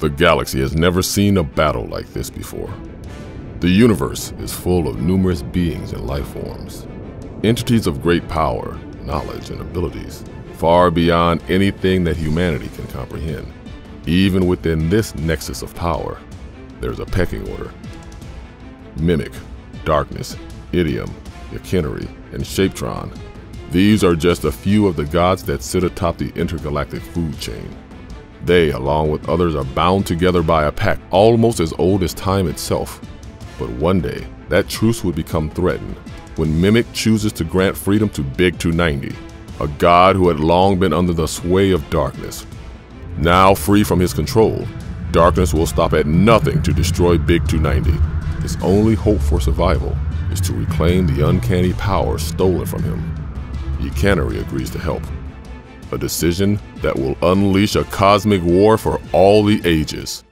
The galaxy has never seen a battle like this before. The universe is full of numerous beings and life forms, entities of great power, knowledge, and abilities, far beyond anything that humanity can comprehend. Even within this nexus of power, there's a pecking order. Mimic, Darkness, Idiom, Yikaneri, and Shapetron. These are just a few of the gods that sit atop the intergalactic food chain. They, along with others, are bound together by a pact almost as old as time itself. But one day, that truce would become threatened when Mimic chooses to grant freedom to Big 290, a god who had long been under the sway of Darkness. Now free from his control, Darkness will stop at nothing to destroy Big 290. His only hope for survival is to reclaim the uncanny power stolen from him. Yikaneri agrees to help. A decision that will unleash a cosmic war for all the ages.